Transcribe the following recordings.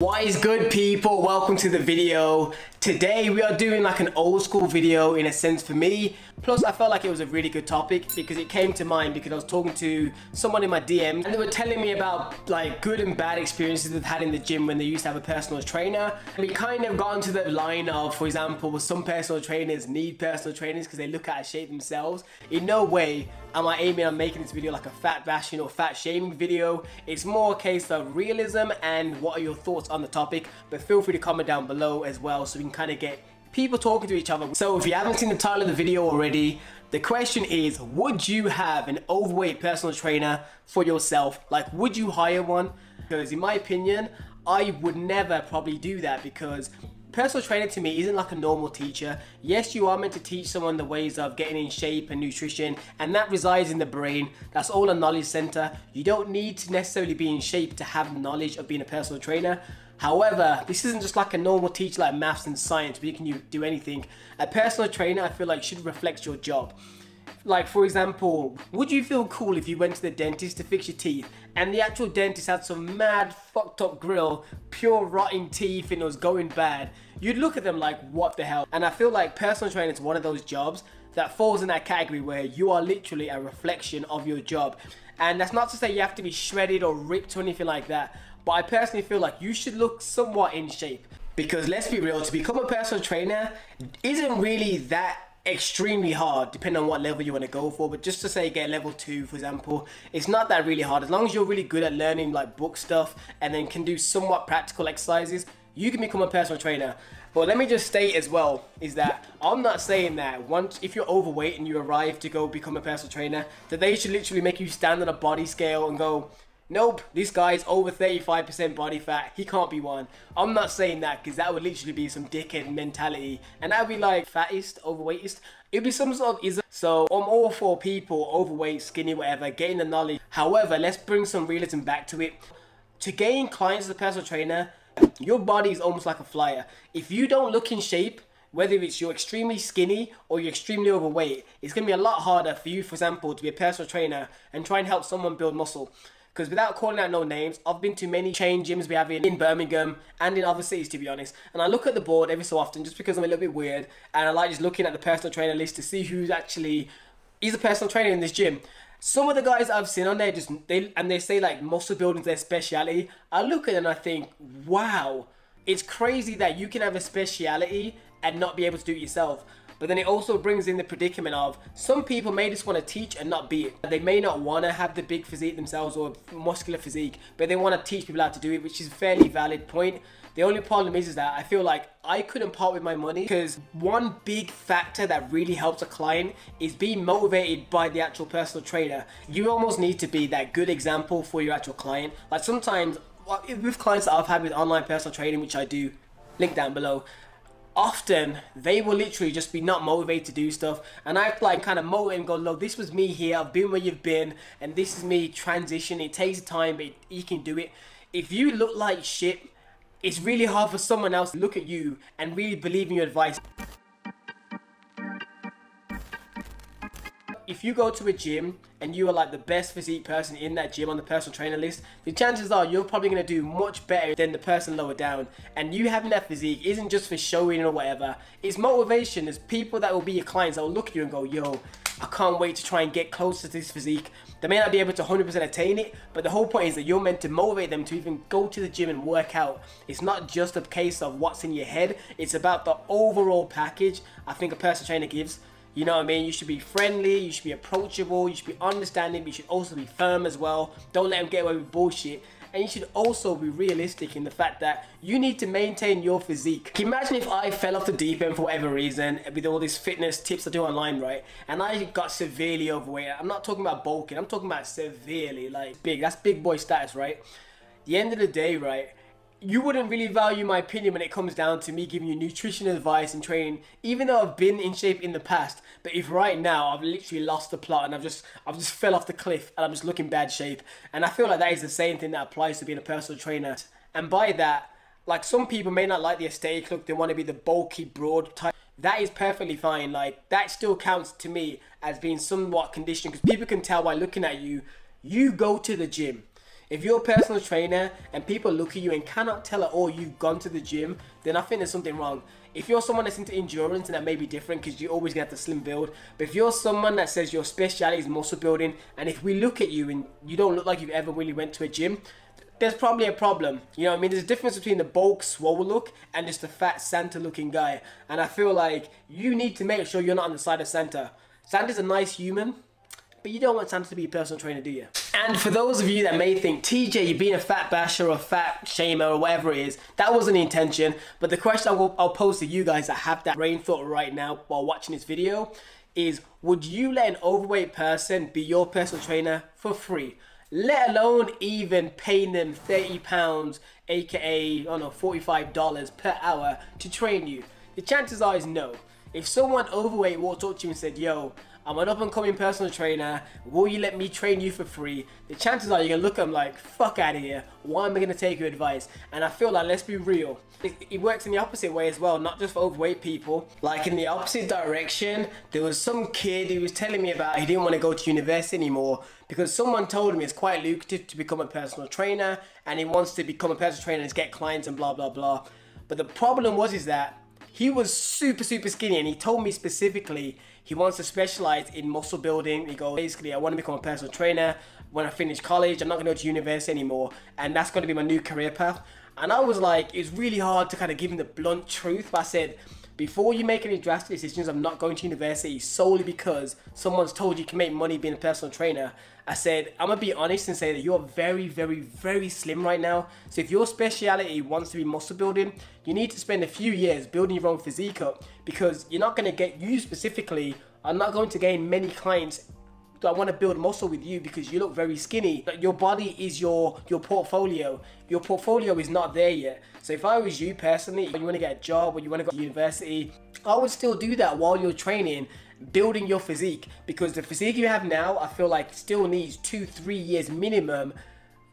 What is good, people? Welcome to the video. Today we are doing like an old school video in a sense for me. Plus I felt like it was a really good topic because it came to mind because I was talking to someone in my DM and they were telling me about like good and bad experiences they've had in the gym when they used to have a personal trainer. And we kind of got into the line of, for example, some personal trainers need personal trainers because they look out of shape themselves. In no way am I aiming on making this video like a fat bashing or fat shaming video. It's more a case of realism and what are your thoughts on the topic, but feel free to comment down below as well so we can kind of get people talking to each other. So if you haven't seen the title of the video already, the question is, would you have an overweight personal trainer for yourself? Like, would you hire one? Because in my opinion, I would never probably do that, because personal trainer to me isn't like a normal teacher. Yes, you are meant to teach someone the ways of getting in shape and nutrition, and that resides in the brain. That's all a knowledge center. You don't need to necessarily be in shape to have knowledge of being a personal trainer. However, this isn't just like a normal teacher like maths and science where you can do anything. A personal trainer, I feel like, should reflect your job. Like, for example, would you feel cool if you went to the dentist to fix your teeth and the actual dentist had some mad fucked up grill, pure rotting teeth, and it was going bad? You'd look at them like, what the hell? And I feel like personal training is one of those jobs that falls in that category where you are literally a reflection of your job. And that's not to say you have to be shredded or ripped or anything like that, but I personally feel like you should look somewhat in shape. Because let's be real, to become a personal trainer isn't really that extremely hard, depending on what level you want to go for. But just to say, get level 2, for example, it's not that really hard. As long as you're really good at learning like book stuff and then can do somewhat practical exercises, you can become a personal trainer. But let me just state as well is that I'm not saying that once, if you're overweight and you arrive to go become a personal trainer, that they should literally make you stand on a body scale and go, nope, this guy's over 35% body fat, he can't be one. I'm not saying that, because that would literally be some dickhead mentality. And that'd be like fattest, overweightest. It'd be some sort of ism. So I'm all for people, overweight, skinny, whatever, getting the knowledge. However, let's bring some realism back to it. To gain clients as a personal trainer, your body is almost like a flyer. If you don't look in shape, whether it's you're extremely skinny or you're extremely overweight, it's going to be a lot harder for you, for example, to be a personal trainer and try and help someone build muscle. Because without calling out no names, I've been to many chain gyms we have in Birmingham and in other cities, to be honest. And I look at the board every so often just because I'm a little bit weird. And I like just looking at the personal trainer list to see who's actually is a personal trainer in this gym. Some of the guys I've seen on there, they say like muscle building is their speciality. I look at it and I think, wow, it's crazy that you can have a speciality and not be able to do it yourself. But then it also brings in the predicament of some people may just want to teach and not be it. They may not want to have the big physique themselves or muscular physique, but they want to teach people how to do it, which is a fairly valid point. The only problem is that I feel like I couldn't part with my money, because one big factor that really helps a client is being motivated by the actual personal trainer. You almost need to be that good example for your actual client. Like sometimes with clients that I've had with online personal training, which I do, link down below, often they will literally just be not motivated to do stuff, and I have to like kind of motivate and go, look, this was me here, I've been where you've been, and this is me transition. It takes time, but you can do it. If you look like shit, it's really hard for someone else to look at you and really believe in your advice. If you go to a gym and you are like the best physique person in that gym on the personal trainer list, the chances are you're probably going to do much better than the person lower down. And you having that physique isn't just for showing or whatever. It's motivation. There's people that will be your clients that will look at you and go, yo, I can't wait to try and get closer to this physique. They may not be able to 100% attain it, but the whole point is that you're meant to motivate them to even go to the gym and work out. It's not just a case of what's in your head. It's about the overall package I think a personal trainer gives. You know what I mean? You should be friendly, you should be approachable, you should be understanding, but you should also be firm as well. Don't let them get away with bullshit. And you should also be realistic in the fact that you need to maintain your physique. Imagine if I fell off the deep end for whatever reason with all these fitness tips I do online, right? And I got severely overweight. I'm not talking about bulking, I'm talking about severely, like big. That's big boy status, right? At the end of the day, right? You wouldn't really value my opinion when it comes down to me giving you nutrition advice and training, even though I've been in shape in the past. But if right now I've literally lost the plot and I've just fell off the cliff and I'm just looking bad shape, and I feel like that is the same thing that applies to being a personal trainer. And by that, like, some people may not like the aesthetic look, they want to be the bulky, broad type. That is perfectly fine. Like, that still counts to me as being somewhat conditioned, because people can tell by looking at you. You go to the gym. If you're a personal trainer and people look at you and cannot tell at all you've gone to the gym, then I think there's something wrong. If you're someone that's into endurance, then that may be different because you're always going to have to slim build. But if you're someone that says your speciality is muscle building, and if we look at you and you don't look like you've ever really went to a gym, there's probably a problem. You know what I mean? There's a difference between the bulk, swole look and just the fat Santa looking guy. And I feel like you need to make sure you're not on the side of Santa. Santa's a nice human, but you don't want Santa to be a personal trainer, do you? And for those of you that may think, TJ, you're being a fat basher or a fat shamer or whatever it is, that wasn't the intention. But the question I'll pose to you guys that have that brain thought right now while watching this video is, would you let an overweight person be your personal trainer for free? Let alone even paying them £30, aka, I don't know, $45 per hour to train you. The chances are is no. If someone overweight walked up to you and said, yo, I'm an up-and-coming personal trainer, will you let me train you for free? The chances are you're going to look at them like, fuck out of here, why am I going to take your advice? And I feel like, let's be real, it works in the opposite way as well, not just for overweight people. Like in the opposite direction, there was some kid who was telling me about he didn't want to go to university anymore because someone told him it's quite lucrative to become a personal trainer and he wants to become a personal trainer and get clients and blah, blah, blah. But the problem was is that he was super skinny and he told me specifically he wants to specialize in muscle building. He goes, basically, I want to become a personal trainer. When I finish college, I'm not going to go to university anymore. And that's going to be my new career path. And I was like, it's really hard to kind of give him the blunt truth. But I said, before you make any drastic decisions, I'm not going to university solely because someone's told you can make money being a personal trainer. I said, I'm going to be honest and say that you're very slim right now. So if your speciality wants to be muscle building, you need to spend a few years building your own physique up because you're not going to get, you specifically, I'm not going to gain many clients that want to build muscle with you because you look very skinny. Your body is your portfolio. Your portfolio is not there yet. So if I was you personally, when you want to get a job or you want to go to university, I would still do that while you're training, building your physique, because the physique you have now, I feel like still needs 2-3 years minimum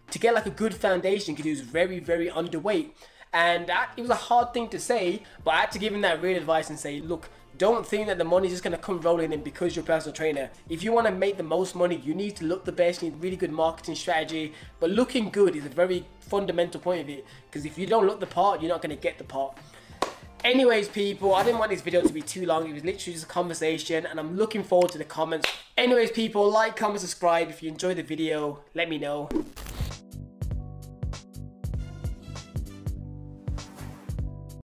to get like a good foundation because he was very underweight. And that, it was a hard thing to say, but I had to give him that real advice and say, look, don't think that the money's just going to come rolling in because you're a personal trainer. If you want to make the most money, you need to look the best, you need really good marketing strategy. But looking good is a very fundamental point of it, because if you don't look the part, you're not going to get the part. Anyways, people, I didn't want this video to be too long. It was literally just a conversation, and I'm looking forward to the comments. Anyways, people, like, comment, subscribe. If you enjoyed the video, let me know.